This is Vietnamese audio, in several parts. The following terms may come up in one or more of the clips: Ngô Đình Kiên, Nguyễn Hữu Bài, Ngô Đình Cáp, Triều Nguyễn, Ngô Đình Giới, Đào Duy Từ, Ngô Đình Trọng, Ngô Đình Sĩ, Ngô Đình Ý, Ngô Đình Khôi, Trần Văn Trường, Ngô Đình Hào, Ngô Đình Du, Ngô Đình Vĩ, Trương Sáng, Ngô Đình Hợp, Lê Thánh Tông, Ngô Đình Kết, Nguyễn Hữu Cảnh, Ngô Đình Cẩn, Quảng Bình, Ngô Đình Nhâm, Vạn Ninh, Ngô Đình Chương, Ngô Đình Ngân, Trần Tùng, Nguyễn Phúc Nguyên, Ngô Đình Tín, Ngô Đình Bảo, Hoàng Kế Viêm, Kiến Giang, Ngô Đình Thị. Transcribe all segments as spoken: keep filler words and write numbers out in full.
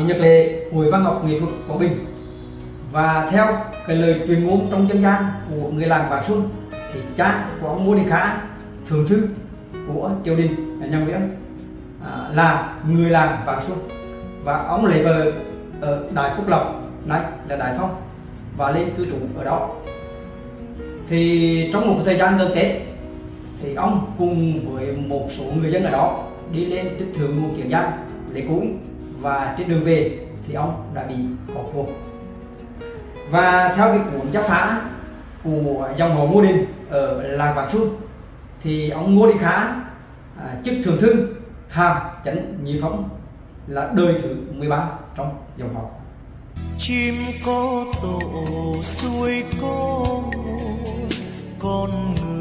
những nhật lệ hội văn học nghệ thuật Quảng Bình. Và theo cái lời truyền ngôn trong dân gian của người làng Vạn Xuân thì cha của ông Ngô Đình Khả, thượng thư của triều đình nhà Nguyễn, à, là người làng Vạn Xuân, và ông lấy vợ ở Đại Phúc Lộc, nay là Đại Phong, và lên cư trú ở đó. Thì trong một thời gian gần Tết thì ông cùng với một số người dân ở đó đi lên trên thượng nguồn Kiến Giang lấy củi, và trên đường về thì ông đã bị bỏ cuộc. Và theo cái cuốn giáp phá của dòng họ Ngô Đình ở làng Vạn Xuân thì ông Ngô Đình Khả, à, chức thượng thư hàm chánh nhị phẩm, là đời thứ mười ba trong dòng họ. Chim có tổ xuôi có mối, con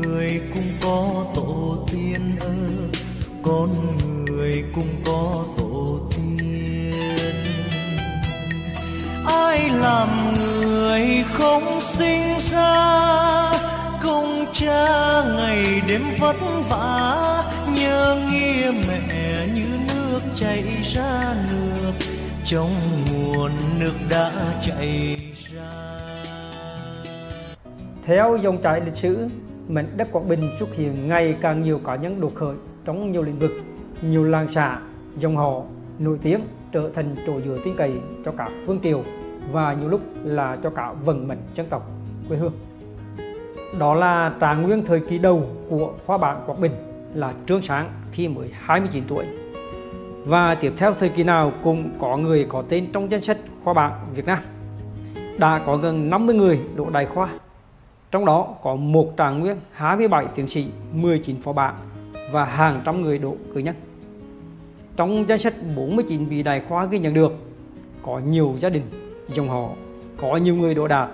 người cũng có tổ tiên ơi, con người cũng có tổ tiên. Ai làm người không sinh ra, công cha ngày đêm vất vả, nhớ nghĩa mẹ như nước chảy ra nước, trong nguồn nước đã chảy ra. Theo dòng chảy lịch sử, mảnh đất Quảng Bình xuất hiện ngày càng nhiều cá nhân đột khởi trong nhiều lĩnh vực, nhiều làng xã, dòng họ nổi tiếng trở thành chỗ dựa tin cậy cho cả vương triều và nhiều lúc là cho cả vận mệnh dân tộc quê hương. Đó là trạng nguyên thời kỳ đầu của khoa bảng Quảng Bình là Trương Sáng khi mới hai mươi chín tuổi. Và tiếp theo thời kỳ nào cũng có người có tên trong danh sách khoa bảng Việt Nam. Đã có gần năm mươi người đỗ đại khoa. Trong đó có một trạng nguyên, hai mươi bảy tiến sĩ, mười chín phó bảng và hàng trăm người đỗ cử nhân. Trong danh sách bốn mươi chín vị đại khoa ghi nhận được, có nhiều gia đình, dòng họ, có nhiều người đỗ đạt,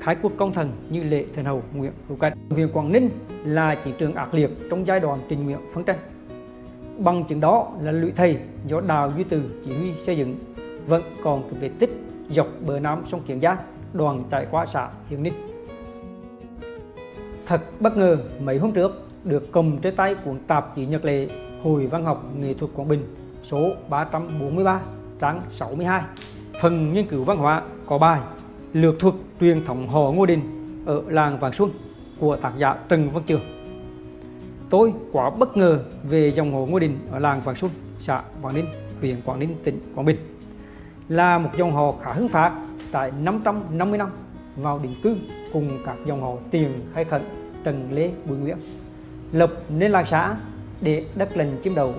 khái quốc công thần như Lệ Thần Hầu, Nguyễn Hữu Cảnh. Huyện Quảng Ninh là chiến trường ác liệt trong giai đoạn Trình Nguyễn phân tranh. Bằng chứng đó là lũy thầy do Đào Duy Từ chỉ huy xây dựng vẫn còn cái vết tích dọc bờ nam sông Kiến Giang, đoạn chảy qua xã Hiền Ninh. Thật bất ngờ, mấy hôm trước được cầm trên tay cuốn tạp chí nhật lệ Hội Văn học Nghệ thuật Quảng Bình số ba trăm bốn mươi ba, trang sáu mươi hai, phần nghiên cứu văn hóa có bài Lược thuật truyền thống họ Ngô Đình ở làng Vạn Xuân của tác giả Trần Văn Trường. Tôi quá bất ngờ về dòng họ Ngô Đình ở làng Vạn Xuân, xã Vạn Ninh, huyện Quảng Ninh, tỉnh Quảng Bình. Là một dòng họ khá hứng phát tại năm trăm năm mươi năm vào định cư cùng các dòng họ Tiền, Khai Khẩn, Trần, Lê, Bùi, Nguyễn, lập nên làng xã để đất lành chiếm đầu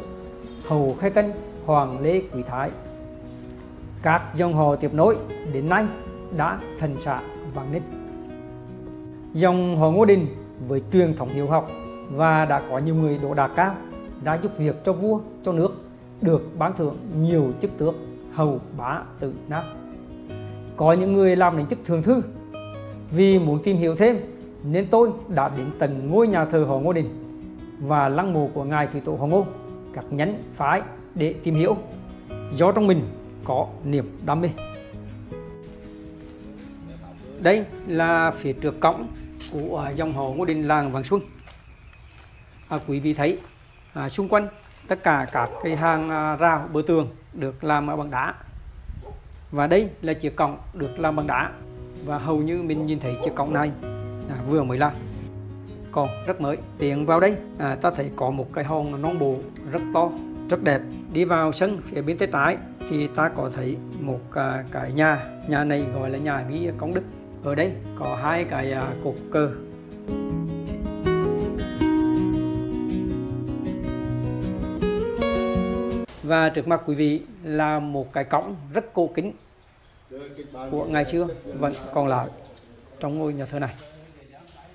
Hầu, Khai Cân, Hoàng, Lê, Quý, Thái. Các dòng họ tiếp nối đến nay đã thành xã Vạn Ninh. Dòng họ Ngô Đình với truyền thống hiếu học và đã có nhiều người đỗ đạt cao, đã giúp việc cho vua, cho nước, được ban thưởng nhiều chức tước hầu, bá, tử, nam. Có những người làm đến chức thượng thư. Vì muốn tìm hiểu thêm nên tôi đã đến tận ngôi nhà thờ họ Ngô Đình và lăng mộ của ngài thủy tổ họ Ngô, các nhánh phái để tìm hiểu, do trong mình có niềm đam mê. Đây là phía trước cổng của dòng họ Ngô Đình làng Vạn Xuân. À, quý vị thấy à, xung quanh tất cả các cái hàng à, rào bờ tường được làm bằng đá, và đây là chiếc cổng được làm bằng đá, và hầu như mình nhìn thấy chiếc cổng này à, vừa mới làm, còn rất mới. Tiến vào đây à, ta thấy có một cái hòn non bộ rất to, rất đẹp. Đi vào sân phía bên tay trái thì ta có thấy một à, cái nhà, nhà này gọi là nhà ghi công đức. Ở đây có hai cái à, cột cờ. Và trước mặt quý vị là một cái cổng rất cổ kính của ngày xưa vẫn còn lại trong ngôi nhà thờ này.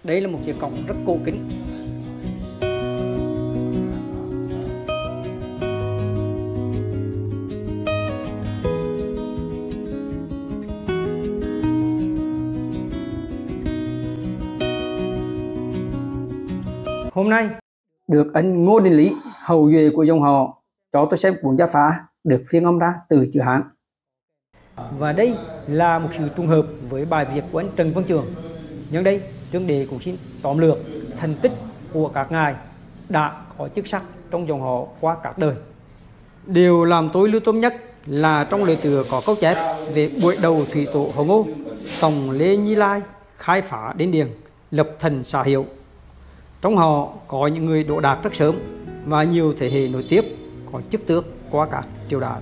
Đây là một chiếc cổng rất cổ kính. Hôm nay được anh Ngô Đình Lý, hậu duệ của dòng họ, cho tôi xem cuốn gia phá được phiên âm ra từ chữ Hán. Và đây là một sự trùng hợp với bài viết của anh Trần Văn Trường. Nhưng đây chương đề cũng xin tóm lược thành tích của các ngài đã có chức sắc trong dòng họ qua các đời. Điều làm tôi lưu tâm nhất là trong lời tựa có câu chép về buổi đầu thủy tổ Hồ Ngô, tổng Lê Nhi Lai khai phá đến điền, lập thành xã hiệu. Trong họ có những người đỗ đạt rất sớm và nhiều thế hệ nối tiếp có chức tước qua các triều đại.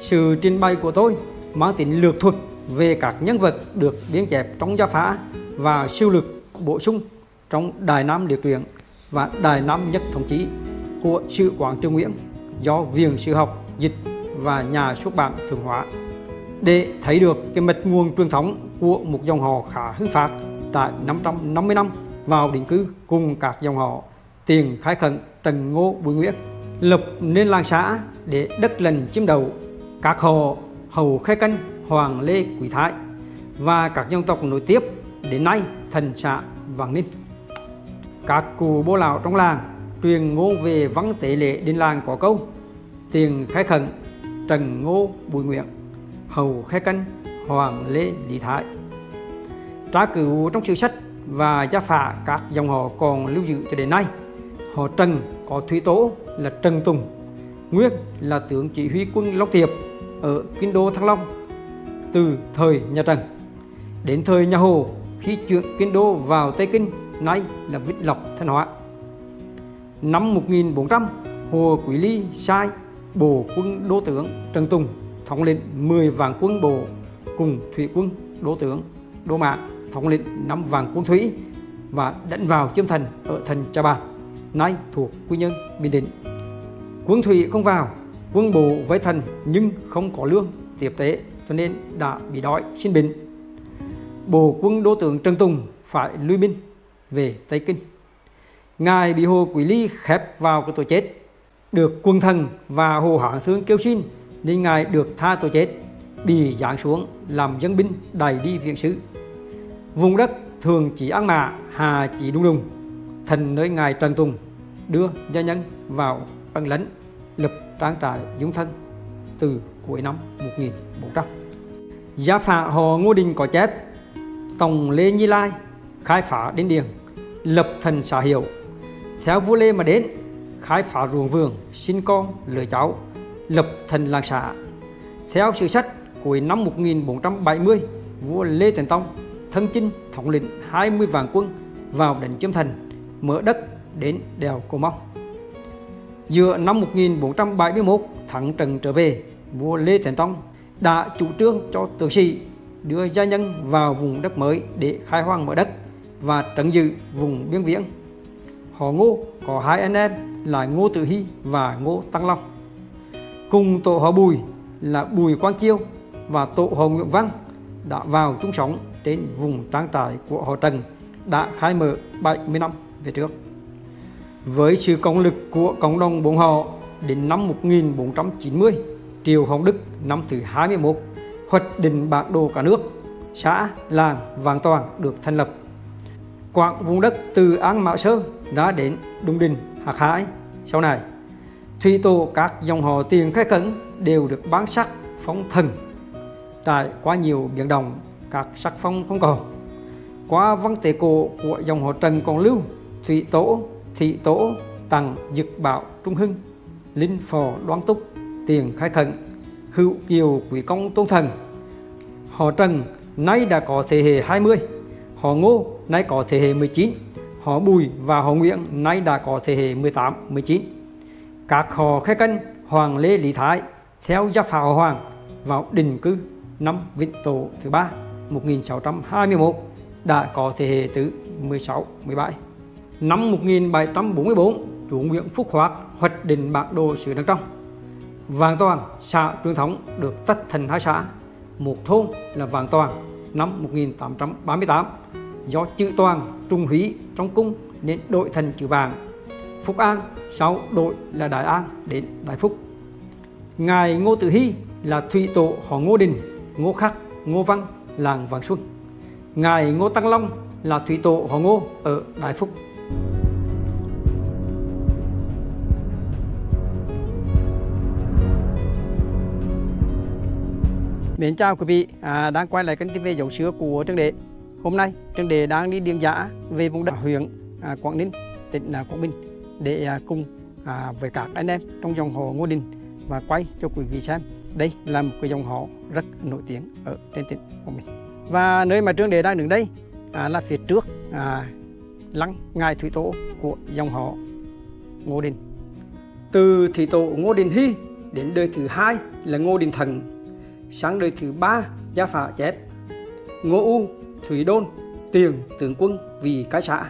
Sự trình bày của tôi mang tính lược thuật về các nhân vật được biên chép trong Gia Phả và siêu lực bổ sung trong Đài Nam Liệt Truyện và Đài Nam Nhất Thống Chí của Sử Quán Triều Nguyễn do Viện Sử Học, Dịch và Nhà Xuất bản Thường Hóa, để thấy được cái mạch nguồn truyền thống của một dòng họ khá hưng phát tại năm trăm năm mươi năm vào định cư cùng các dòng họ Tiền, Khai Khẩn, Trần, Ngô, Bùi Nguyễn, lập nên làng xã để đất lần chiếm đầu các họ Hầu, Khê Canh, Hoàng, Lê, Quý Thái và các dân tộc nối tiếp đến nay thành xã Vạn Ninh. Các cụ bố lão trong làng truyền ngôn về văn tế lễ đến làng có câu: Tiền, Khai Khẩn, Trần, Ngô, Bùi Nguyễn, Hầu, Khê Canh, Hoàng, Lê, Lý Thái. Tra cứu trong sử sách và Gia Phả, các dòng họ còn lưu giữ cho đến nay. Họ Trần có thủy tổ là Trần Tùng, nguyên là tướng chỉ huy quân Long Tiệp ở kinh đô Thăng Long từ thời nhà Trần. Đến thời nhà Hồ, khi chuyển kinh đô vào Tây Kinh, nay là Vĩnh Lộc, Thanh Hóa. Năm một nghìn bốn trăm, Hồ Quý Ly sai bộ quân đô tướng Trần Tùng thống lĩnh mười vạn quân bộ cùng thủy quân đô tướng Đô Mạ thống lĩnh năm vạn quân thủy và đánh vào chiếm thành ở thành Cha Bàn, nay thuộc Quy Nhơn, Bình Định. Quân thủy không vào, quân bộ vây thành nhưng không có lương tiếp tế cho nên đã bị đói sinh bệnh. Bộ quân đô tướng Trần Tùng phải lui binh về Tây Kinh. Ngài bị Hồ Quý Ly khép vào cái tội chết, được quân thần và Hồ Hán Thương kêu xin nên ngài được tha tội chết, bị giáng xuống làm dân binh đầy đi viện sứ. Vùng đất Thường Chỉ An Mạ, Hà Chỉ Đung Đùng, thành nơi ngài Trần Tùng đưa gia nhân vào ẩn lấn, lập trang trại dung thân từ cuối năm một nghìn bốn trăm. Gia Phả họ Ngô Đình có chép: Tổng Lê Nhi Lai khai phá đến điền, lập thành xã hiệu, theo vua Lê mà đến, khai phá ruộng vườn, sinh con lỡ cháu, lập thành làng xã. Theo sử sách, cuối năm một nghìn bốn trăm bảy mươi, vua Lê Thánh Tông thân chinh thống lĩnh hai mươi vạn quân vào đánh chiếm thành, mở đất đến đèo Cổ Mông. Giữa năm một nghìn bốn trăm bảy mươi mốt, thắng trận trở về, vua Lê Thánh Tông đã chủ trương cho tướng sĩ đưa gia nhân vào vùng đất mới để khai hoang mở đất và trấn giữ vùng biên viễn. Họ Ngô có hai anh em là Ngô Tự Hy và Ngô Tăng Long, cùng tổ họ Bùi là Bùi Quang Chiêu và tổ họ Nguyễn Văn đã vào chung sống trên vùng trang trại của họ Trần đã khai mở bảy mươi năm về trước. Với sự cộng lực của cộng đồng bốn họ, đến năm một nghìn bốn trăm chín mươi, Triều Hồng Đức năm thứ hai mươi mốt hoạch định bản đồ cả nước, xã làng Vạn Toàn được thành lập. Quảng vùng đất từ An Mã Sơn đã đến Đông Đình, Hạc Hải. Sau này, thủy tổ các dòng họ Tiền, Khai Cẩn đều được bán sắc phong thần. Trải qua nhiều biến động, các sắc phong không còn. Qua văn tế cổ của dòng họ Trần còn lưu thủy tổ, thị tổ, tặng, dực bảo, trung hưng, linh phò, đoan túc, Tiền, Khai Cẩn, hữu kiều, quý công, tôn thần. Họ Trần nay đã có thế hệ hai mươi, họ Ngô nay có thế hệ mười chín, họ Bùi và họ Nguyễn nay đã có thế hệ mười tám, mười chín. Các họ Khê Canh, Hoàng, Lê, Lý Thái theo Gia Phả họ Hoàng vào định cư năm Vĩnh Tổ thứ ba một nghìn sáu trăm hai mươi mốt đã có thế hệ thứ mười sáu, mười bảy. Năm một nghìn bảy trăm bốn mươi tư, chủ Nguyễn Phúc Hoạt hoạch định bản đồ xứ Đăng Trong. Vạn Toàn, xã truyền thống được tách thành hai xã, một thôn là Vạn Toàn năm một nghìn tám trăm ba mươi tám. Do chữ Toàn trung hủy trong cung nên đổi thành chữ Vàng. Phúc An sau đổi là Đại An đến Đại Phúc. Ngài Ngô Tự Hy là thủy tổ họ Ngô Đình, Ngô Khắc, Ngô Văn làng Vạn Xuân. Ngài Ngô Tăng Long là thủy tổ họ Ngô ở Đại Phúc. Mến chào quý vị, à, đang quay lại kênh ti vi Dòng Sứa của Trương Đệ. Hôm nay Trương Đệ đang đi điền giã về vùng đất huyện à, Quảng Ninh, tỉnh à, Quảng Bình để à, cùng à, với các anh em trong dòng họ Ngô Đình và quay cho quý vị xem Đây là một cái dòng họ rất nổi tiếng ở trên tỉnh của mình. Và nơi mà Trương Đế đang đứng đây à, là phía trước à, lăng ngài thủy tổ của dòng họ Ngô Đình. Từ thủy tổ Ngô Đình Hy đến đời thứ hai là Ngô Đình Thần, sáng đời thứ ba Gia Phả chết, Ngô U, Thủy Đôn, Tiền, Tướng Quân vì cái xã.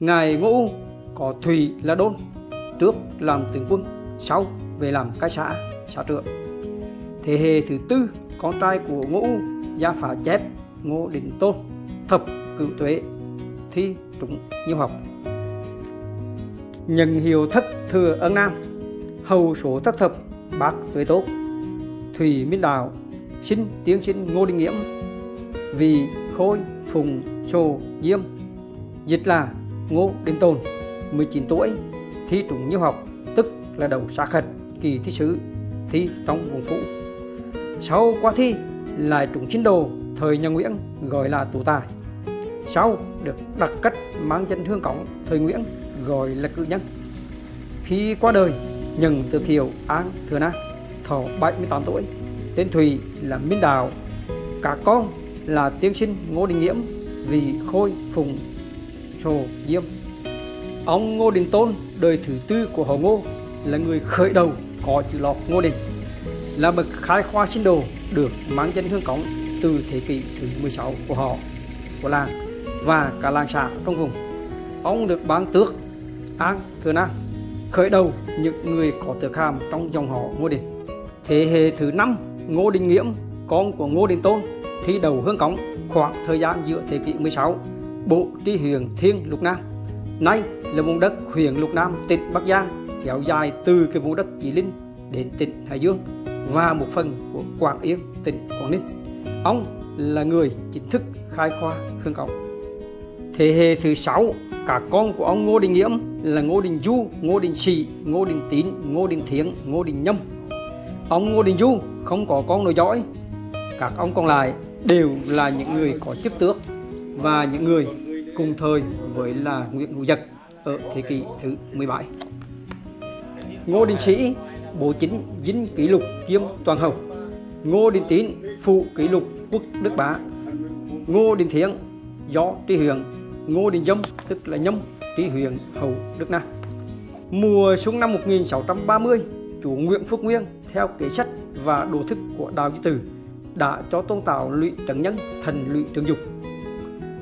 Ngài Ngô U có Thủy là Đôn, trước làm tướng quân, sau về làm cái xã, xã trưởng. Thế hệ thứ tư, con trai của Ngô U, Gia Phả chết, Ngô Đình Tôn, thập cửu tuệ, thi trúng nhiều học. Nhận hiệu thất thừa ở Nam, hầu số thất thập, bác tuệ tốt, Thủy Minh Đạo, sinh tiến sinh Ngô Đình Nghiễm, vì Khôi, Phùng, Sô, Diêm, dịch là Ngô Đình Tôn, mười chín tuổi, thi trúng nhiều học, tức là đầu xa khật, kỳ thi sứ, thi trong vùng phụ. Sau qua thi lại trúng chính đồ thời nhà Nguyễn gọi là tú tài. Sau được đặc cách mang danh Hương Cổng thời Nguyễn gọi là cử nhân. Khi qua đời nhận tước hiệu An Thừa Na, thọ bảy mươi tám tuổi, tên Thùy là Minh Đạo, cả con là tiên sinh Ngô Đình Nghiễm, vì Khôi, Phùng, Sô, Diêm. Ông Ngô Đình Tôn đời thứ tư của họ Ngô là người khởi đầu có chữ lọt Ngô Đình, là bậc khai khoa sinh đồ được mang danh Hương Cổng từ thế kỷ thứ mười sáu của họ, của làng và cả làng xã trong vùng. Ông được ban tước An Thừa Na, khởi đầu những người có tước hàm trong dòng họ Ngô Đình. Thế hệ thứ năm Ngô Đình Nghiễm, con của Ngô Đình Tôn, thi đầu Hương Cổng khoảng thời gian giữa thế kỷ mười sáu, bộ tri huyện Thiên Lục Nam, nay là vùng đất huyện Lục Nam, tỉnh Bắc Giang, kéo dài từ cái vùng đất Chí Linh đến tỉnh Hải Dương và một phần của Quảng Yên, tỉnh Quảng Ninh. Ông là người chính thức khai khoa Hương Cổng. Thế hệ thứ sáu, cả con của ông Ngô Đình Nghiễm là Ngô Đình Du, Ngô Đình Sĩ, Ngô Đình Tín, Ngô Đình Thiêng, Ngô Đình Nhâm. Ông Ngô Đình Du không có con nối dõi, các ông còn lại đều là những người có chức tước và những người cùng thời với là Nguyễn Hữu Dật ở thế kỷ thứ mười bảy. Ngô Đình Sĩ bố chính dính kỷ lục kiêm toàn hầu, Ngô Đình Tín phụ kỷ lục quốc Đức Bá, Ngô Đình Thiêng do tri huyện, Ngô Đình Nhâm tức là Nhâm tri huyện hầu Đức Nam. Mùa xuân năm một nghìn sáu trăm ba mươi, chủ Nguyễn Phúc Nguyên theo kế sách và đồ thức của Đào Duy Từ đã cho tôn tạo lũy Trấn Nhân thành lũy Trường Dục.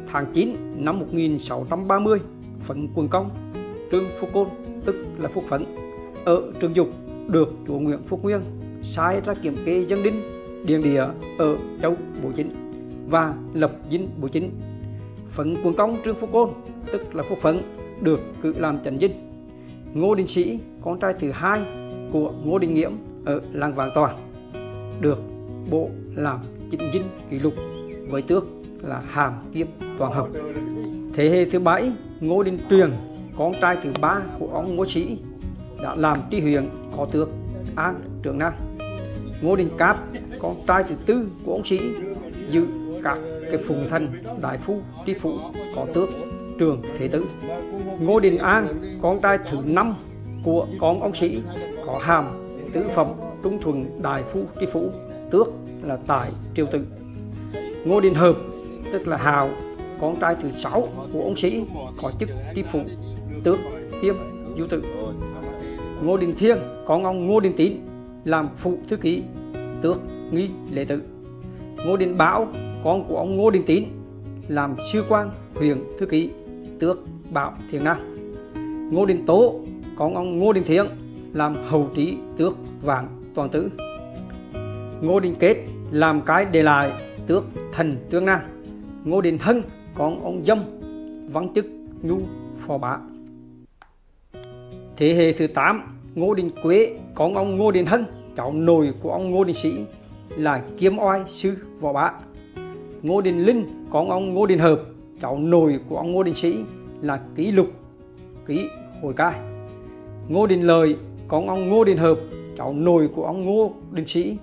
Tháng chín năm một nghìn sáu trăm ba mươi, phấn quần công Trương Phúc Côn tức là Phúc Phấn ở Trường Dục được chúa Nguyễn Phúc Nguyên sai ra kiểm kê dân đinh điền địa ở Châu Bố Chính và lập dinh Bố Chính. Phấn quần công Trương Phúc Côn tức là Phúc Phấn được cử làm chánh dinh. Ngô Đình Sĩ, con trai thứ hai của Ngô Đình Nghiễm ở làng Vạn Toàn, được bộ làm chính dinh kỷ lục với tước là hàm kiêm toàn hầu. Thế hệ thứ bảy Ngô Đình Truyền, con trai thứ ba của ông Ngô Sĩ, đã làm tri huyện có tước An Trưởng Nam. Ngô Đình Cáp, con trai thứ tư của ông Sĩ, giữ các cái phùng thành đại phu tri phủ có tước Trường Thế Tử. Ngô Đình An, con trai thứ năm của con ông Sĩ, có hàm tứ phẩm trung thuần đại phu tri phủ, tước là Tài Triều Tử. Ngô Đình Hợp tức là Hào, con trai thứ sáu của ông Sĩ, có chức tri phủ, tước kiêm Du Tử. Ngô Đình Thiêng, con ông Ngô Đình Tín, làm phụ thư ký, tước nghi lễ tử. Ngô Đình Bảo, con của ông Ngô Đình Tín, làm sư quan huyện thư ký, tước Bảo Thiền Nam. Ngô Đình Tố, con ông Ngô Đình Thiêng, làm hầu trí, tước Vạn Toàn Tử. Ngô Đình Kết, làm cái để lại, tước Thành Tương Nam. Ngô Đình Hân, con ông Dâm, văn chức Nhu Phò Bá. Thế hệ thứ tám Ngô Đình Quế, con ông Ngô Đình Hân, cháu nội của ông Ngô Đình Sĩ, là Kiếm Oai Sư Võ Bá. Ngô Đình Linh, con ông Ngô Đình Hợp, cháu nội của ông Ngô Đình Sĩ, là Kỷ Lục, Kỷ Hồi Cai. Ngô Đình Lời, con ông Ngô Đình Hợp, cháu nội của ông Ngô Đình Sĩ,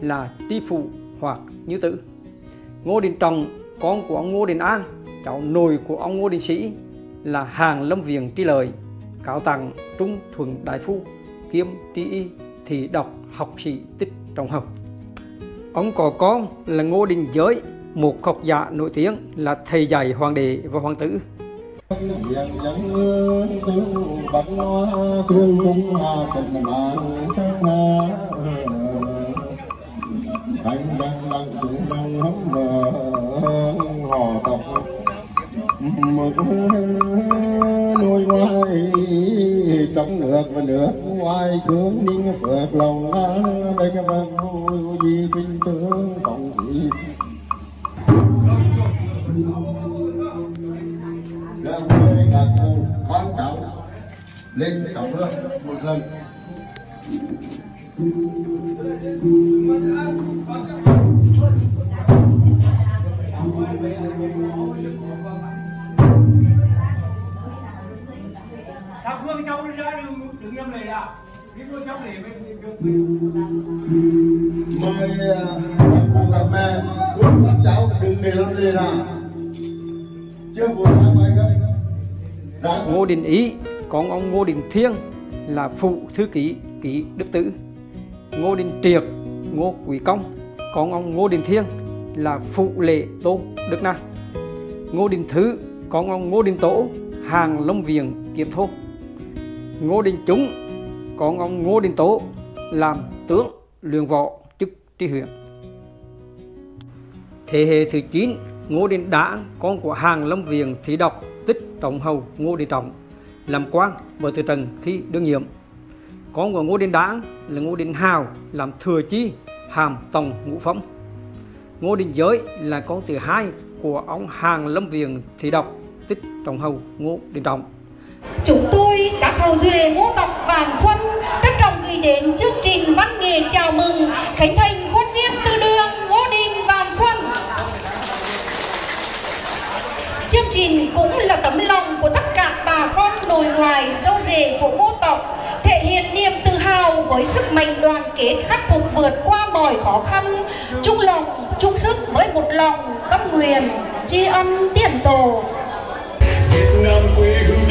là Tri Phụ Hoặc Như Tử. Ngô Đình Trọng, con của ông Ngô Đình An, cháu nội của ông Ngô Đình Sĩ, là Hàng Lâm Viện Tri Lời, cáo tặng trung thuần đại phu, kiêm tri y, thì đọc học sĩ tích Trọng Hợp. Ông có con là Ngô Đình Giới, một học giả nổi tiếng là thầy dạy hoàng đế và hoàng tử. Nuôi ngoài trong nước và nước ngoài tướng ninh phượt lòng đây các bạn vui gì kinh tướng còn gì. Đơn quê là cụ con cháu lên cầu nước một lần. Thằng Phương cháu nó ra đường đứng em này ạ. Cái cô cháu để mình được mời cô gặp mẹ cũng các cháu đừng để lắm gì nào. Chưa buồn ra mấy cái. Ngô Đình Ý, con ông Ngô Đình Thiêng là phụ thư ký ký Đức Tử. Ngô Đình Triệt, Ngô Quý Công, con ông Ngô Đình Thiêng là phụ lệ Tôn Đức Nam. Ngô Đình Thứ, con ông Ngô Đình Tố, hàng Long Viền Kiếp Thôn. Ngô Đình Chúng, con ông Ngô Đình Tố làm tướng luyện võ chức tri huyện. Thế hệ thứ chín, Ngô Đình Đãng, con của hàng Long Viền Thị Độc, tích Trọng Hầu Ngô Đình Trọng, làm quan và từ trần khi đương nhiệm. Con của Ngô Đình Đãng là Ngô Đình Hào, làm thừa chi hàm tổng ngũ phẩm. Ngô Đình Giới là con thứ hai của ông hàng Lâm Viền Thị Độc, tích Trọng Hầu Ngô Đình Trọng. Chúng tôi các hầu duệ ngũ tộc Vạn Xuân trân trọng gửi đến chương trình văn nghệ chào mừng khánh thành khuôn viên từ đường Ngô Đình Vạn Xuân. Chương trình cũng là tấm lòng của tất cả bà con nội ngoại dâu rể của ngũ tộc, thể hiện niềm tự hào với sức mạnh đoàn kết, khắc phục vượt qua mọi khó khăn, chung lòng chung sức với một lòng tâm nguyện tri ân tiền tổ. Việt Nam quê hương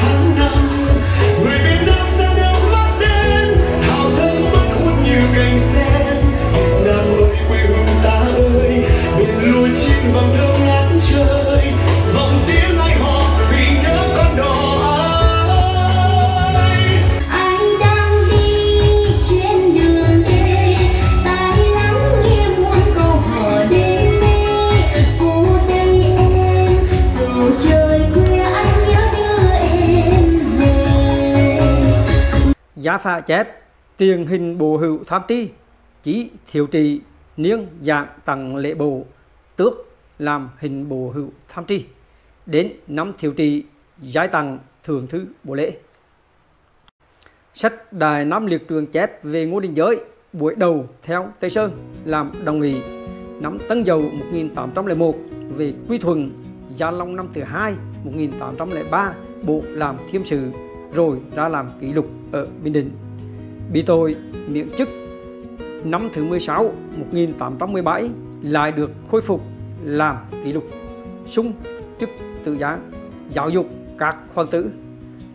tháng năm. Người Việt Nam ra nước mắt đen, hào thơm mắt hút như cành sen. Việt Nam ơi, quê hương ta ơi, biển lùi chim vàng thơm ngát trời. Vòng tiếng lại họ vì nhớ con đò ai. Anh đang đi trên đường đi, tai lắng nghe muôn câu hỏi đến đi. Cô đây em, dù trời khuya anh nhớ đưa em về. Giá phạ chép, tiền hình bộ hữu tham ti, chí thiểu trì, niêng dạng tặng lễ bộ, tước làm hình bộ hữu tham tri, đến năm thiểu trì giải tặng thường thứ bộ lễ. Sách Đài Nam Liệt Trường chép về Ngô Đình Giới buổi đầu theo Tây Sơn làm đồng nghị, năm Tân Dậu một nghìn tám trăm lẻ một về Quy Thuận, Gia Long năm thứ hai một nghìn tám trăm lẻ ba bộ làm thiêm sự rồi ra làm kỷ lục ở Bình Định, bị tội miễn chức. Năm thứ mười sáu một nghìn tám trăm mười bảy lại được khôi phục làm kỷ lục, sung chức tự giáng, giáo dục các hoàng tử.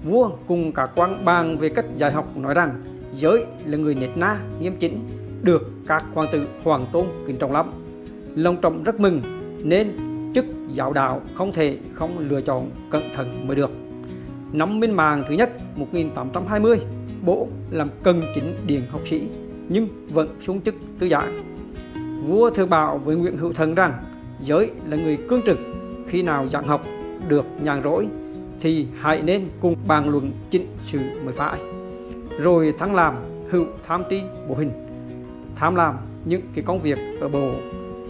Vua cùng các quan bàn về cách dạy học, nói rằng Giới là người nết na nghiêm chỉnh, được các hoàng tử hoàng tôn kính trọng lắm. Long Trọng rất mừng nên chức giáo đạo không thể không lựa chọn cẩn thận mới được. Năm Minh Mạng thứ nhất một nghìn tám trăm hai mươi bổ làm cần chính điện học sĩ nhưng vẫn xuống chức tư giảng. Vua thường bảo với Nguyễn Hữu Thần rằng Giới là người cương trực, khi nào giảng học được nhàn rỗi thì hãy nên cùng bàn luận chính sự mới phải. Rồi thăng làm hữu tham tri bộ hình, tham làm những cái công việc ở bộ.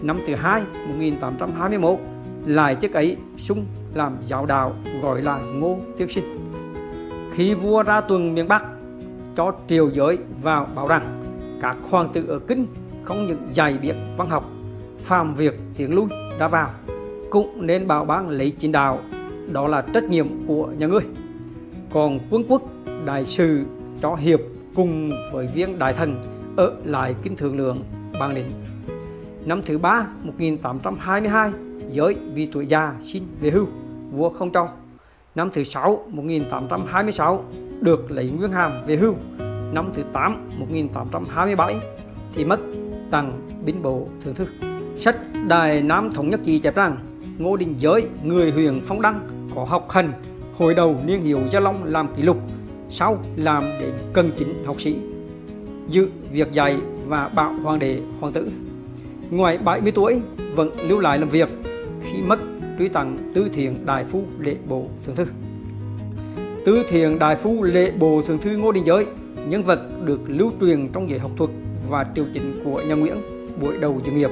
Năm thứ hai một nghìn tám trăm hai mươi mốt lại chức ấy sung làm giáo đạo, gọi là Ngô Tiên Sinh. Khi vua ra tuần miền Bắc cho triều Giới vào bảo rằng các hoàng tử ở kinh không những dạy biết văn học, phàm việc tiếng lui đã vào cũng nên bảo ban lấy chính đạo, đó là trách nhiệm của nhà ngươi. Còn quân quốc đại sư cho hiệp cùng với viên đại thần ở lại kinh thường lượng ban định. Năm thứ ba một nghìn tám trăm hai mươi hai Giới vì tuổi già xin về hưu, vua không cho. Năm thứ sáu một nghìn tám trăm hai mươi sáu được lấy nguyên hàm về hưu, năm thứ tám một nghìn tám trăm hai mươi bảy thì mất tặng binh bộ thưởng thức. Sách Đài Nam Thống Nhất Chí chép rằng Ngô Đình Giới, người huyện Phong Đăng, có học hành, hồi đầu niên hiệu Gia Long làm kỷ lục, sau làm đến cân chính học sĩ, dự việc dạy và bảo hoàng đế hoàng tử. Ngoài bảy mươi tuổi vẫn lưu lại làm việc, khi mất truy tặng Tư Thiện Đại Phu Lễ Bộ Thượng Thư. Tư Thiện Đại Phu Lễ Bộ Thượng Thư Ngô Đình Giới, nhân vật được lưu truyền trong giới học thuật và triều chính của nhà Nguyễn buổi đầu dựng nghiệp,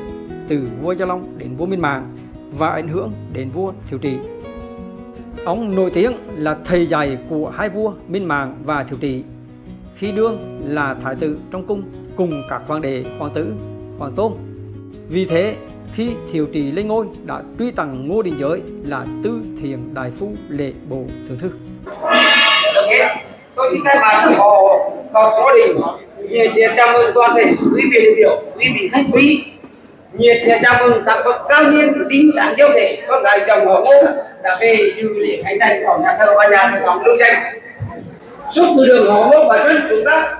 từ vua Gia Long đến vua Minh Mạng và ảnh hưởng đến vua Thiệu Trị. Ông nổi tiếng là thầy dạy của hai vua Minh Mạng và Thiệu Trị, khi đương là thái tử trong cung cùng các hoàng đế, hoàng tử, hoàng tôn. Vì thế, khi Thiệu Trị lên ngôi đã truy tặng Ngô Đình Giới là Tư Thiện Đại Phu Lễ Bộ Thượng Thư. Tôi xin thay mặt họ tộc Ngô Đình nhiệt liệt chào mừng toàn thể quý vị đại biểu, quý vị khách quý, nhiệt liệt chào mừng các bậc cao niên đính đảng tiêu thể con gái chồng họ Ngô đã về dự lễ khánh thành của nhà thờ và nhà thờ dòng Lưu Tranh. Chúc từ đường họ Ngô và dân chúng ta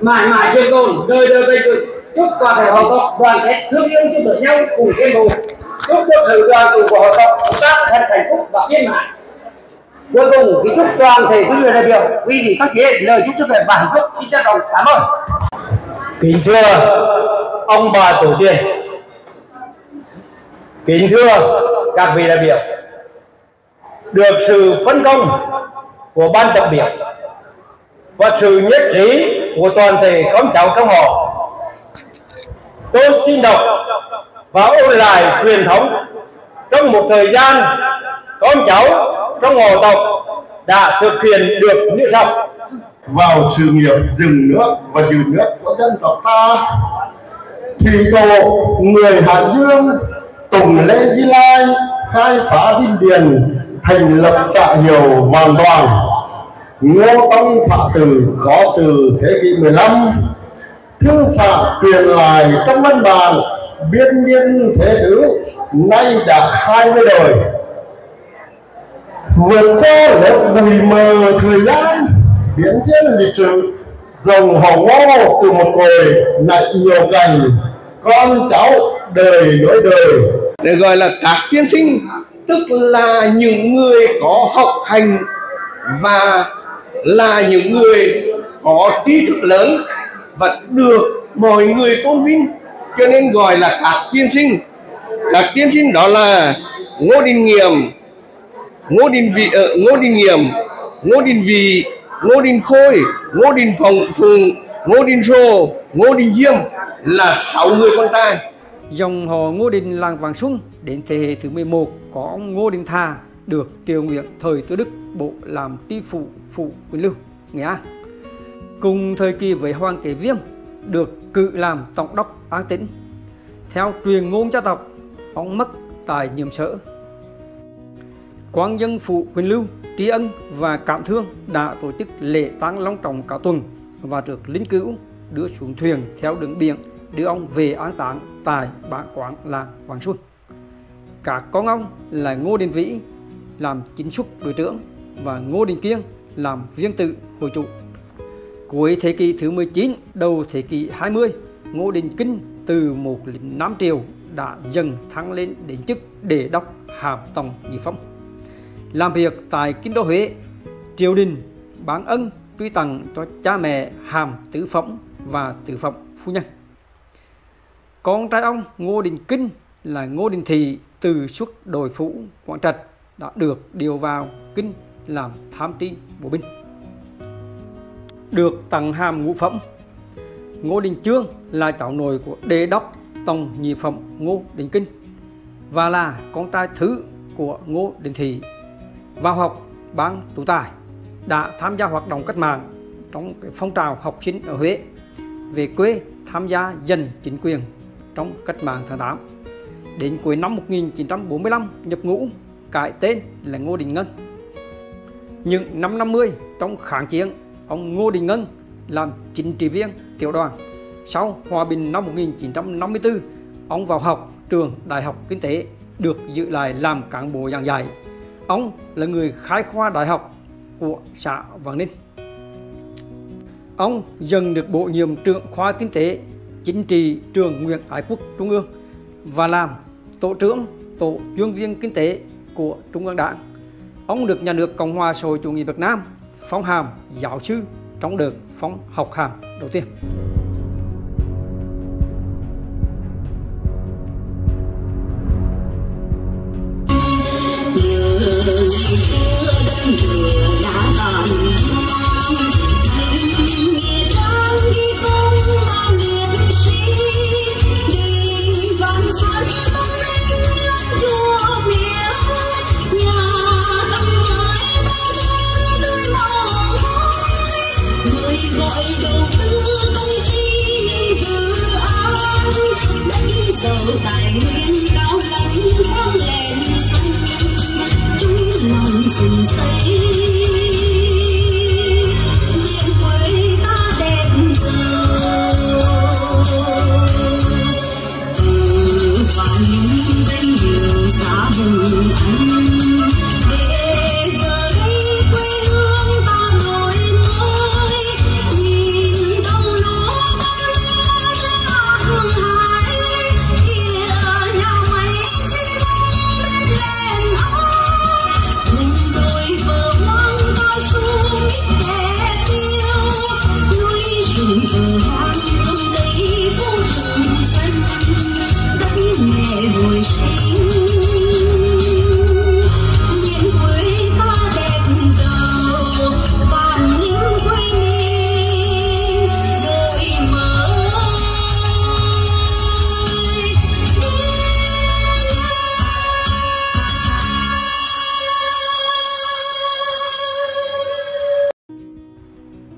mãi mãi trường tồn, đời đời bền vững. Chúc toàn thể họ tộc đoàn kết thương yêu giúp đỡ nhau cùng tiến bộ. Chúc cuộc đời đoàn tụ của họ tộc chúng ta thật hạnh phúc và viên mãn. Cuối cùng, kính chúc toàn thể quý vị đại biểu, quý vị các thế lời chúc sức khỏe và hạnh phúc. Xin trân trọng cảm ơn. Kính thưa ông bà tổ tiên, kính thưa các vị đại biểu, được sự phân công của ban tập biểu và sự nhất trí của toàn thể con cháu trong họ, tôi xin đọc và ôn lại truyền thống trong một thời gian con cháu trong họ tộc đã thực hiện được như sau. Vào sự nghiệp dựng nước và giữ nước của dân tộc ta, thủy tổ người Hà Dương tùng lễ Di Lai, khai phá Vinh Điền, thành lập Dạ Hiểu Hoàn Toàn. Ngô Tông Phạ Tử có từ thế kỷ mười lăm, thư phạ truyền lại trong văn bản biên niên thế thứ, nay đã hai mươi đời. Vượt qua lớp bùi mờ thời gian biến thiên lịch sử, dòng họ Ngô từ một cội lại nhiều cành, con cháu đời nối đời. Để gọi là các tiên sinh, tức là những người có học hành và là những người có trí thức lớn và được mọi người tôn vinh, cho nên gọi là các tiên sinh. Các tiên sinh đó là Ngô Đình Nghiễm, Ngô Đình Vị, uh, Ngô Đình Nghiễm, Ngô Đình Vị, Ngô Đình Khôi, Ngô Đình Phòng Phùng, Ngô Đình Rô, Ngô Đình Diệm là sáu người con trai. Dòng họ Ngô Đình làng Vạn Xuân đến thế hệ thứ mười một có ông Ngô Đình Thà được triều Nguyễn thời Tư Đức bộ làm tri phủ phụ Quỳnh Lưu, Nghệ An. Cùng thời kỳ với Hoàng Kế Viêm được cử làm tổng đốc An Tĩnh. Theo truyền ngôn gia tộc, ông mất tại Nhiệm Sở. Quan dân phụ Quỳnh Lưu tri ân và cảm thương đã tổ chức lễ táng long trọng cả tuần và được lính cứu đưa xuống thuyền theo đường biển đưa ông về an táng tại bản quán làng Vạn Xuân. Các con ông là Ngô Đình Vĩ làm chính xúc đội trưởng và Ngô Đình Kiên làm viên tự hội chủ. Cuối thế kỷ thứ mười chín đầu thế kỷ hai mươi, Ngô Đình Kinh từ một lính Nam Triều đã dần thăng lên đến chức để đốc hàm tổng nhị phẩm. Làm việc tại kinh đô Huế, triều đình ban ân truy tặng cho cha mẹ hàm tứ phẩm và tứ phẩm phu nhân. Con trai ông Ngô Đình Kinh là Ngô Đình Thị từ xuất đội phủ Quảng Trạch đã được điều vào kinh làm tham tri bộ binh, được tặng hàm ngũ phẩm. Ngô Đình Chương là cháu nội của đế đốc tổng nhị phẩm Ngô Đình Kinh và là con trai thứ của Ngô Đình Thị. Vào học ban tú tài, đã tham gia hoạt động cách mạng trong phong trào học sinh ở Huế, về quê tham gia giành chính quyền trong cách mạng tháng tám. Đến cuối năm một nghìn chín trăm bốn mươi lăm nhập ngũ, cải tên là Ngô Đình Ngân. Những năm năm mươi trong kháng chiến, ông Ngô Đình Ngân làm chính trị viên tiểu đoàn. Sau hòa bình năm một nghìn chín trăm năm mươi tư, ông vào học trường Đại học Kinh tế, được giữ lại làm cán bộ giảng dạy. Ông là người khai khoa đại học của xã Vạn Ninh. Ông dần được bổ nhiệm trưởng khoa kinh tế, chính trị trường Nguyễn Ái Quốc Trung ương và làm tổ trưởng tổ chuyên viên kinh tế của Trung ương Đảng. Ông được nhà nước Cộng hòa xã hội chủ nghĩa Việt Nam phong hàm giáo sư trong đợt phong học hàm đầu tiên.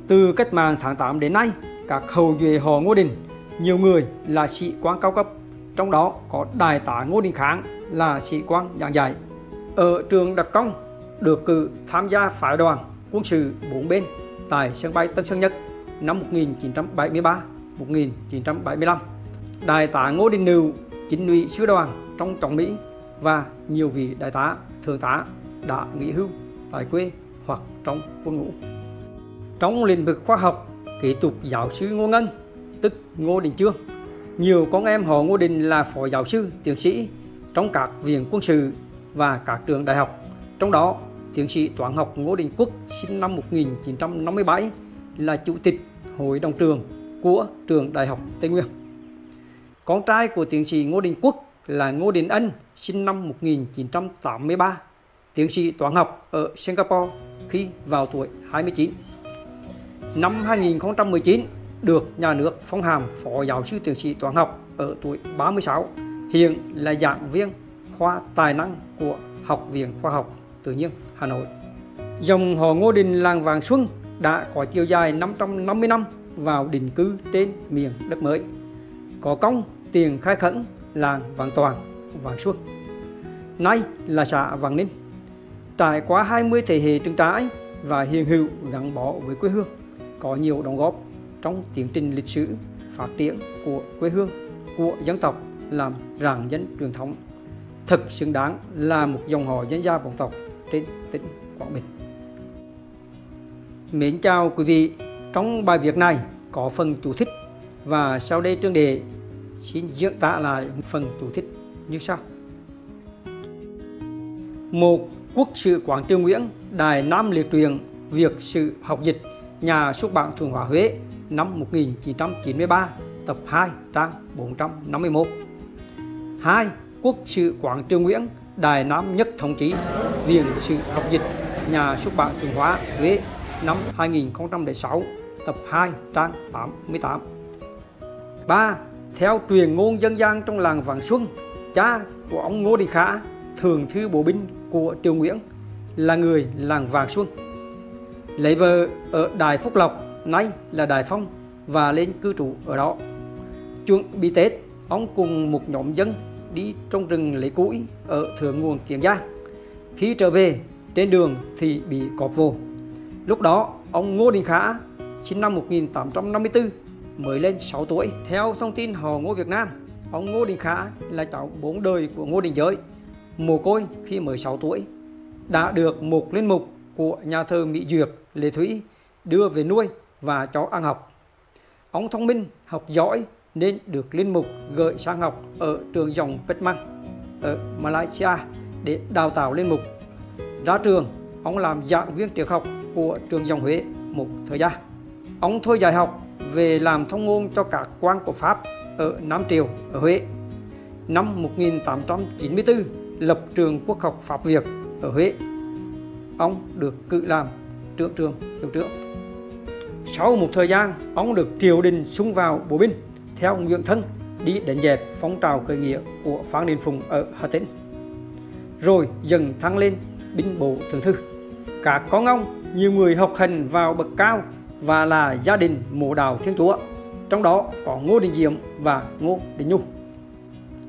Từ cách mạng tháng tám đến nay, các hậu duệ họ Ngô Đình, nhiều người là sĩ quan cao cấp, trong đó có đại tá Ngô Đình Kháng là sĩ quan giảng dạy. Ở trường đặc công, được cử tham gia phái đoàn quân sự bốn bên tại sân bay Tân Sơn Nhất năm một nghìn chín trăm bảy mươi ba đến một nghìn chín trăm bảy mươi lăm. Đại tá Ngô Đình Nhu, chính ủy sư đoàn trong chống Mỹ và nhiều vị đại tá, thượng tá đã nghỉ hưu tại quê hoặc trong quân ngũ. Trong lĩnh vực khoa học, kế tục giáo sư Ngô Ngân, tức Ngô Đình Chương, nhiều con em họ Ngô Đình là phó giáo sư, tiến sĩ trong các viện quân sự và các trường đại học. Trong đó, tiến sĩ toán học Ngô Đình Quốc sinh năm một nghìn chín trăm năm mươi bảy là chủ tịch hội đồng trường của trường Đại học Tây Nguyên. Con trai của tiến sĩ Ngô Đình Quốc là Ngô Đình An sinh năm một nghìn chín trăm tám mươi ba, tiến sĩ toán học ở Singapore khi vào tuổi hai mươi chín. Năm hai nghìn không trăm mười chín, được nhà nước phong hàm phó giáo sư tiến sĩ toán học ở tuổi ba mươi sáu, hiện là giảng viên khoa tài năng của Học viện Khoa học Tự nhiên Hà Nội. Dòng họ Ngô Đình làng Vạn Xuân đã có chiều dài năm trăm năm mươi năm vào định cư trên miền đất mới, có công tiền khai khẩn làng Vạn Toàn, Vạn Xuân, nay là xã Vạn Ninh, trải qua hai mươi thế hệ trường trại và hiện hữu gắn bó với quê hương, có nhiều đóng góp trong tiến trình lịch sử phát triển của quê hương, của dân tộc, làm rạng danh truyền thống, thật xứng đáng là một dòng họ danh gia vọng tộc trên tỉnh Quảng Bình. Mến chào quý vị, trong bài viết này có phần chú thích và sau đây Trương Đề xin diễn tả lại phần chú thích như sau. Một, Quốc sử Quảng Triều Nguyễn, Đài Nam Liệt Truyện, Việc Sự Học Dịch, Nhà xuất bản Thuần Hóa Huế năm một nghìn chín trăm chín mươi ba, tập hai, trang bốn trăm năm mươi mốt. Hai, Quốc sử Quảng Triều Nguyễn, Đài Nam Nhất Thống Chí, Viện Sự Học Dịch, Nhà xuất bản Thuần Hóa Huế năm hai nghìn không trăm lẻ sáu, tập hai, trang tám mươi tám. Ba, theo truyền ngôn dân gian trong làng Vạn Xuân, cha của ông Ngô Đình Khả, thường thư bộ binh của Triều Nguyễn, là người làng Vạn Xuân, lấy vợ ở Đài Phúc Lộc, nay là Đài Phong, và lên cư trú ở đó. Chuẩn bị Tết, ông cùng một nhóm dân đi trong rừng lấy củi ở thượng nguồn Kiến Giang. Khi trở về, trên đường thì bị cọp vồ. Lúc đó, ông Ngô Đình Khả, sinh năm một nghìn tám trăm năm mươi tư, mới lên sáu tuổi. Theo thông tin họ Ngô Việt Nam, ông Ngô Đình Khả là cháu bốn đời của Ngô Đình Giới, mồ côi khi mới sáu tuổi, đã được một linh mục của nhà thờ Mỹ Duyệt Lệ Thủy đưa về nuôi và cho ăn học. Ông thông minh, học giỏi nên được linh mục gửi sang học ở trường dòng Petmang ở Malaysia để đào tạo linh mục. Ra trường, ông làm giảng viên triết học của trường dòng Huế một thời gian. Ông thôi dạy học về làm thông ngôn cho các quan của Pháp ở Nam Triều, ở Huế. Năm một nghìn tám trăm chín mươi tư, lập trường Quốc học Pháp Việt ở Huế. Ông được cử làm trưởng trường hiệu trưởng. Sau một thời gian, ông được triều đình xung vào bộ binh theo nguyện thân đi đánh dẹp phong trào khởi nghĩa của Phan Đình Phùng ở Hà Tĩnh, rồi dần thăng lên binh bộ thượng thư. Các con ông, nhiều người học hành vào bậc cao và là gia đình mộ đạo Thiên Chúa, trong đó có Ngô Đình Diệm và Ngô Đình Nhu.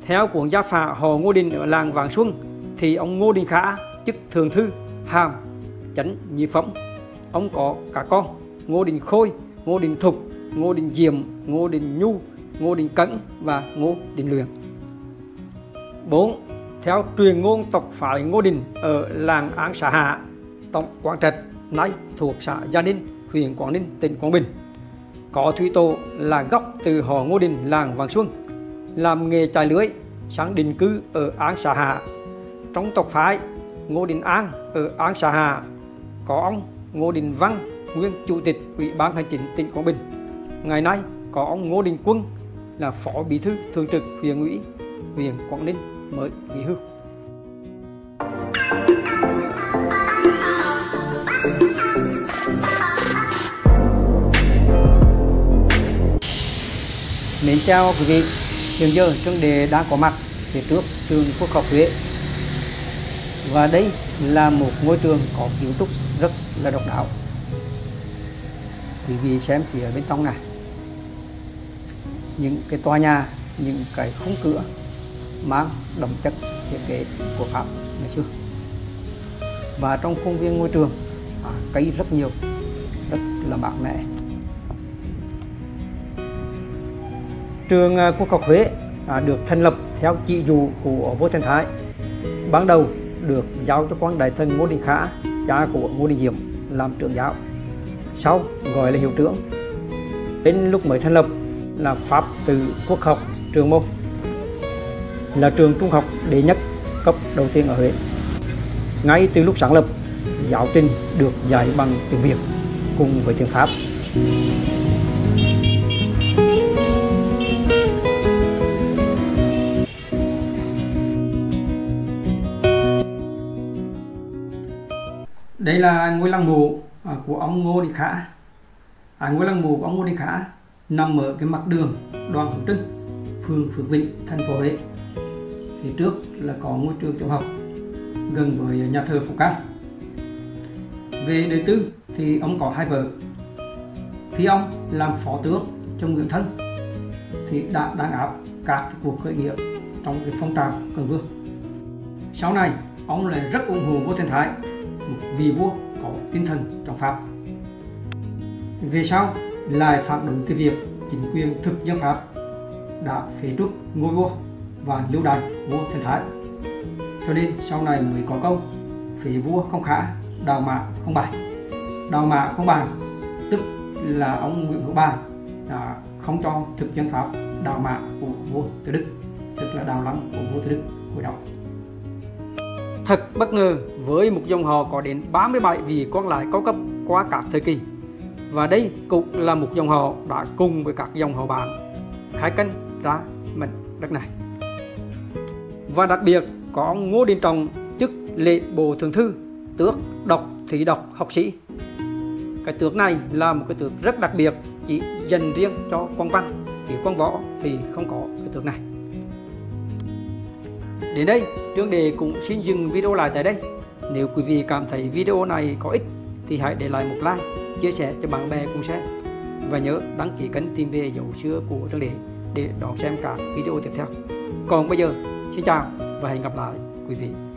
Theo cuốn gia phả họ Ngô Đình ở làng Vạn Xuân thì ông Ngô Đình Khả chức thượng thư hàm chánh nhị phẩm. Ông có cả con Ngô Đình Khôi, Ngô Đình Thục, Ngô Đình Diệm, Ngô Đình Nhu, Ngô Đình Cẩn và Ngô Đình Luyện. Bốn. Theo truyền ngôn tộc phái Ngô Đình ở làng An xã Hạ, tổng Quảng Trạch, nay thuộc xã Gia Ninh, huyện Quảng Ninh, tỉnh Quảng Bình, có thủy tổ là gốc từ họ Ngô Đình làng Vạn Xuân, làm nghề chài lưới, sáng định cư ở An xã Hạ. Trong tộc phái Ngô Đình An ở An xã Hạ có ông Ngô Đình Văn, nguyên chủ tịch Ủy ban hành chính tỉnh Quảng Bình. Ngày nay có ông Ngô Đình Quân là phó bí thư thường trực huyện ủy huyện Quảng Ninh mới nghỉ hưu. Mến chào quý vị, hiện giờ Trương Đề đang có mặt phía trước trường Quốc học Huế, và đây là một ngôi trường có kiến trúc rất là độc đáo. Quý vị xem phía bên trong này, những cái tòa nhà, những cái khung cửa mang đậm chất thiết kế của Pháp ngày xưa. Và trong khuôn viên ngôi trường à, cây rất nhiều, rất là mát mẻ. Trường Quốc học Huế à, được thành lập theo chỉ dụ của Vua Thần Thái. Ban đầu được giao cho quan đại thần Ngô Đình Khả, cha của Ngô Đình Diệm, làm trưởng giáo, sau gọi là hiệu trưởng. Đến lúc mới thành lập là Pháp từ Quốc học trường môn, là trường trung học đệ nhất cấp đầu tiên ở Huế. Ngay từ lúc sáng lập, giáo trình được dạy bằng tiếng Việt cùng với tiếng Pháp. Đây là ngôi lăng mộ của ông Ngô Đình Khả. À, ngôi lăng mộ của ông Ngô Đình Khả nằm ở cái mặt đường Đoàn Hữu Trưng, phường Phước Vĩnh, thành phố Huế. Phía trước là có ngôi trường tiểu học gần với nhà thờ Phục An. Về đời tư thì ông có hai vợ. Khi ông làm phó tướng cho Nguyễn Thân thì đã đàn áp các cuộc khởi nghĩa trong cái phong trào Cần Vương. Sau này ông lại rất ủng hộ Vua Thần Thái, một vị vua có tinh thần trọng Pháp. Về sau lại phản đối cái việc chính quyền thực dân Pháp đã phế truất ngôi vua và lưu đày Vua Thần Thái, cho nên sau này mới có câu phế vua không khả, đào mã không bài. Đào mã không bài tức là ông Nguyễn Hữu Bài đã không cho thực dân Pháp đào mã của vua từ Đức, tức là đào lăng của vua từ Đức hồi đó. Thật bất ngờ với một dòng họ có đến ba mươi bảy vị quan lại cao cấp qua các thời kỳ, và đây cũng là một dòng họ đã cùng với các dòng họ bạn khai canh ra mảnh đất này. Và đặc biệt có ông Ngô Đình Trọng chức lễ bộ thượng thư, tước độc thị độc học sĩ. Cái tước này là một cái tước rất đặc biệt, chỉ dành riêng cho quan văn, thì quan võ thì không có cái tước này. Đến đây Trương Đề cũng xin dừng video lại tại đây. Nếu quý vị cảm thấy video này có ích thì hãy để lại một like, chia sẻ cho bạn bè cùng xem, và nhớ đăng ký kênh tìm về dấu xưa của Trương Đề để đón xem các video tiếp theo. Còn bây giờ xin chào và hẹn gặp lại quý vị.